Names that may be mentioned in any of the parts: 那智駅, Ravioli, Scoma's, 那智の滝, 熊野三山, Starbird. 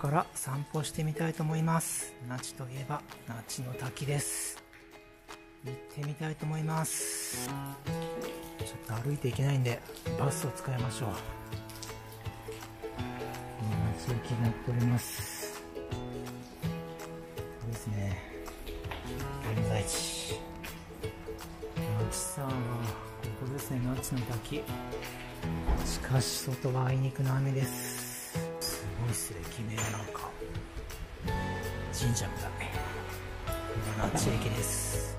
から散歩してみたいと思います。那智といえば那智の滝です。行ってみたいと思います。ちょっと歩いていけないんでバスを使いましょう。今通勤が乗っております。そうですね、現在地那智さんはここですね、那智の滝。しかし外はあいにくの雨です。すごい駅名なんか神社みたい。これが那智駅です。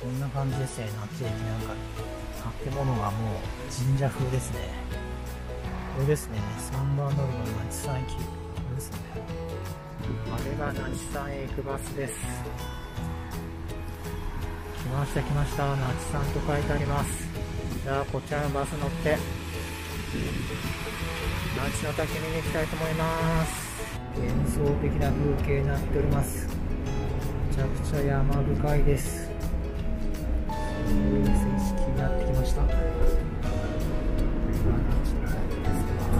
こんな感じですね、那智駅。なんか建物がもう神社風ですね。これですね、3番乗りの那智さん駅。これですね、あれが那智さんへ行くバスです。来ました来ました、那智さんと書いてあります。じゃあこちらのバス乗って那智の滝見に行きたいと思います。幻想的な風景になっております。めちゃくちゃ山深いです。そういう景色になってきました。これが那智の滝です。これ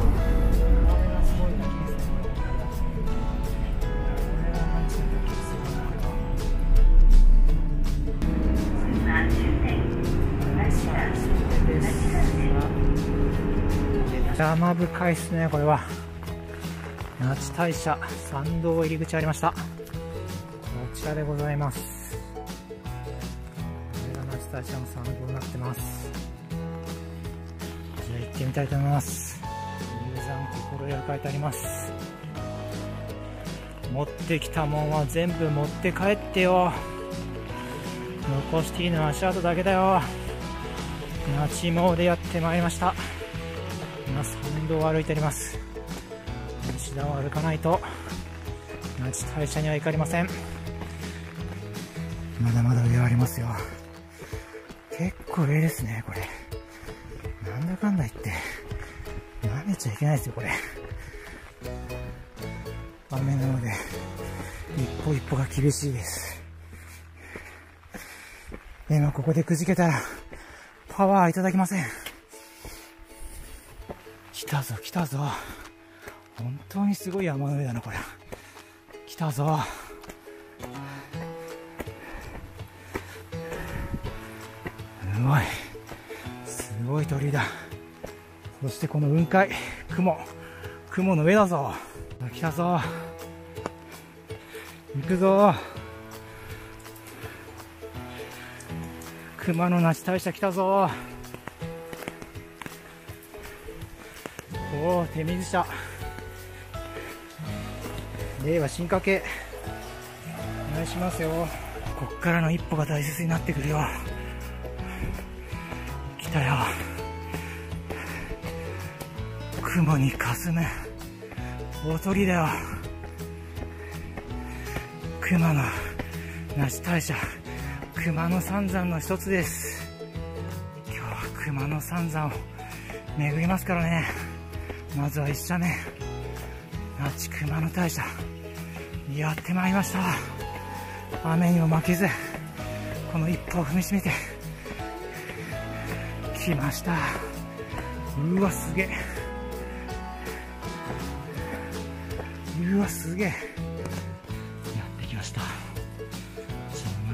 がすごい滝ですね。これが那智の滝です。山深いですね。これは那智大社参道入り口ありました。こちらでございます。これが那智大社の参道になってます。じゃあ行ってみたいと思います。入山心得書いてあります。持ってきたもんは全部持って帰ってよ。残していいのは足跡だけだよ。那智詣やってまいりました。今参道を歩いております。那智田を歩かないと那智大社には行かれません。まだまだ上はありますよ。結構上ですね。これなんだかんだ言って舐めちゃいけないですよ。これ雨なので一歩一歩が厳しいです。今ここでくじけたらパワーいただきません。来たぞ来たぞ、本当にすごい山の上だなこれ。来たぞ、すごいすごい鳥居だ。そしてこの雲海、雲の上だぞ。来たぞ、行くぞ、熊野那智大社来たぞ。おお、手水舎、令和進化系お願いしますよ。こっからの一歩が大切になってくるよ。来たよ、雲にかすむ大鳥だよ。熊野那智大社、熊野三山の一つです。今日は熊野三山を巡りますからね。まずは1社目、那智熊野大社やってまいりました。雨にも負けずこの一歩を踏みしめて来ました。うわすげえ、うわすげえ、やってきました。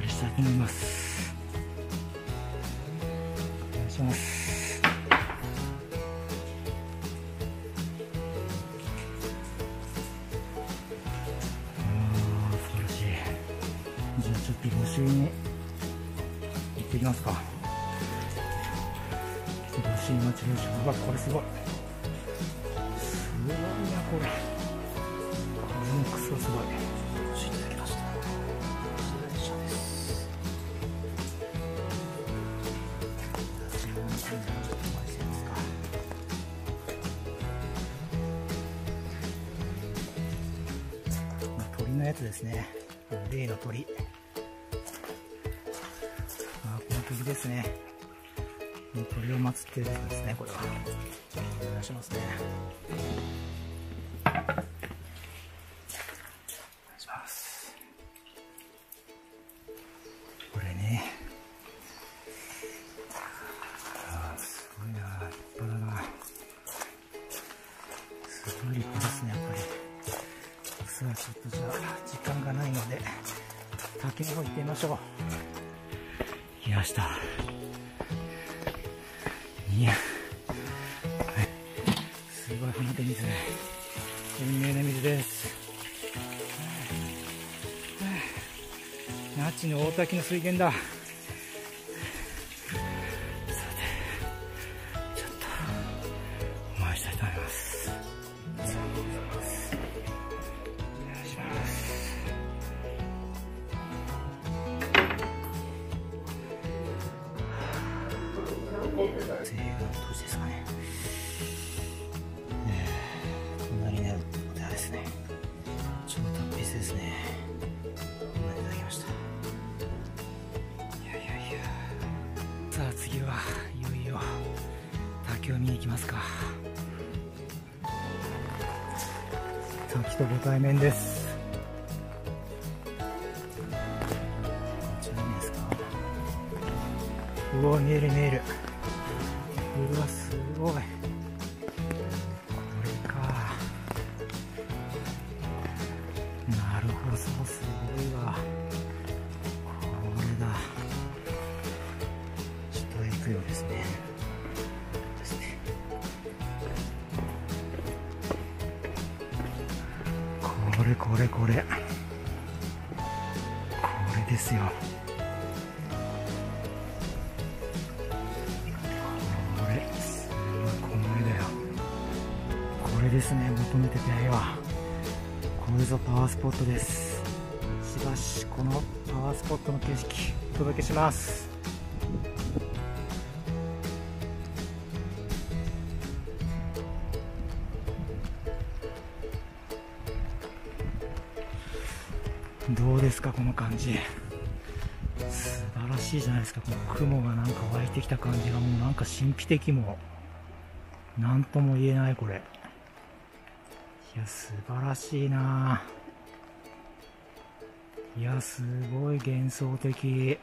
したいと思います。お願いします。ああ素晴らしい。じゃあちょっと御朱印に行ってきますか。御朱印待ちです。うわこれすごい、すごいなこれ。これもクソすごい。やつですね、例の鳥。あ、この鳥ですね。鳥を祀ってるんですね、これは。お願いしますね。お願いします。これね。あ、すごいな、立派だな。すごい立派ですね、やっぱり。先の方行ってみましょう。来ました。いや、すごいこの手水、運命の水です。那智の大滝の水源だ。西岸都市ですかね。こんなになるってあれですね。超達筆ですね。こんなにいただきました。さあ次はいよいよ滝を見に行きますか。滝とご対面です。うお、見える見える。うわ、すごい。これか。なるほど、すごいわ。これだ。下へ行くようですね。これこれこれ。これですよ。ですね、求めて出会いはこれぞパワースポットです。しばしこのパワースポットの景色お届けします。どうですかこの感じ、素晴らしいじゃないですか。この雲がなんか湧いてきた感じがもうなんか神秘的、もなんとも言えない。これいや素晴らしいな。いやすごい幻想的。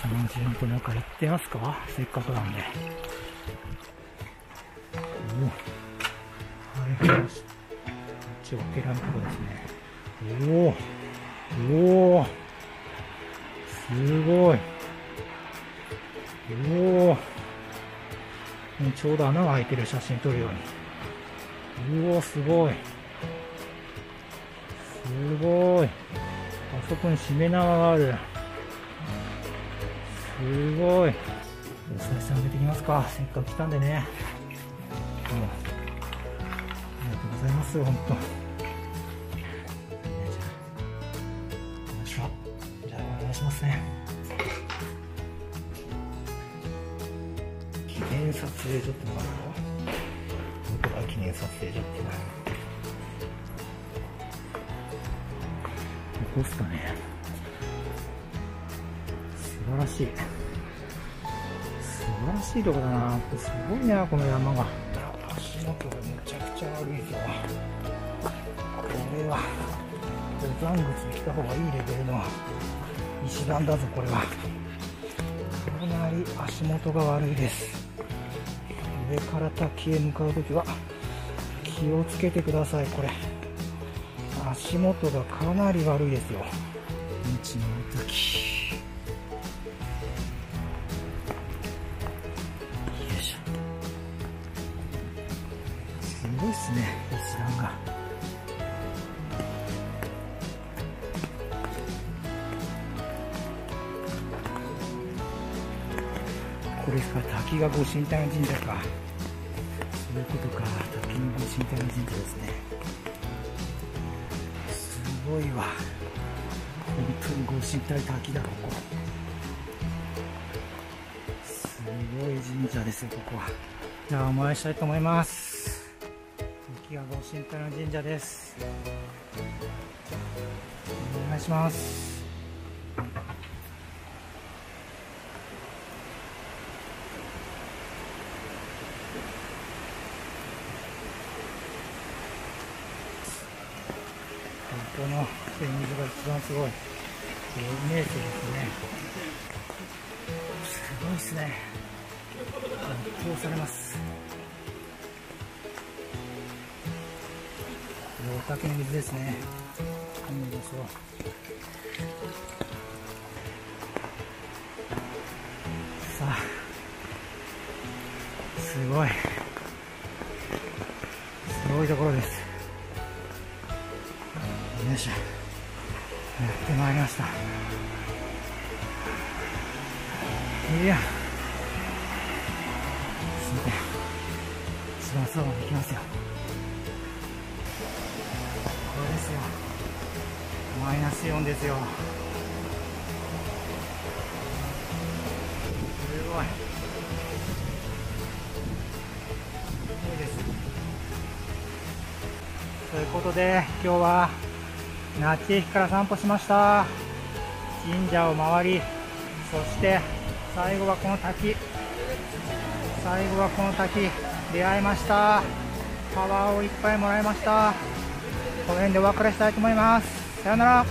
この自分と中行ってますか、せっかくなんで。おお、はい、こっちをペランとこですね。おお、おお、すごい。おお、ちょうど穴が開いてる写真撮るように。うお、すごいすごい。あそこにしめ縄がある。すごい。おさしさん出てきますか、せっかく来たんでね。ありがとうございます。本当。じゃあお願いしますね。記念撮影所ってのがあるの、記念撮影所ってな。ここっすかね。素晴らしい。素晴らしいとこだな。すごいな、この山が。足元がめちゃくちゃ悪いぞ。これは登山口に来た方がいいレベルの石段だぞ、これは。かなり足元が悪いです。上から滝へ向かうときは気をつけてください。これ足元がかなり悪いですよ。那智の大滝。よいしょ。すごいっすね、石段が。これか、滝が御神体の神社か。そういうことか、滝の御神体の神社ですね。すごいわ。本当に御神体滝だ、ここ。すごい神社ですよ、ここは。じゃあお参りしたいと思います。滝が御神体の神社です。お願いします。この水が一番すごい。4メートルですね。すごいですね。圧倒されます。お滝の水ですね。いいでしょう。さあ、すごいところです。よいしょ、やってまいりました。いや、すごいそうできますよ。これですよ、マイナス4ですよ。すごい、すごいです。ということで、今日は那智駅から散歩しました。神社を回り、そして最後はこの滝出会いました。パワーをいっぱいもらいました。この辺でお別れしたいと思います。さよなら。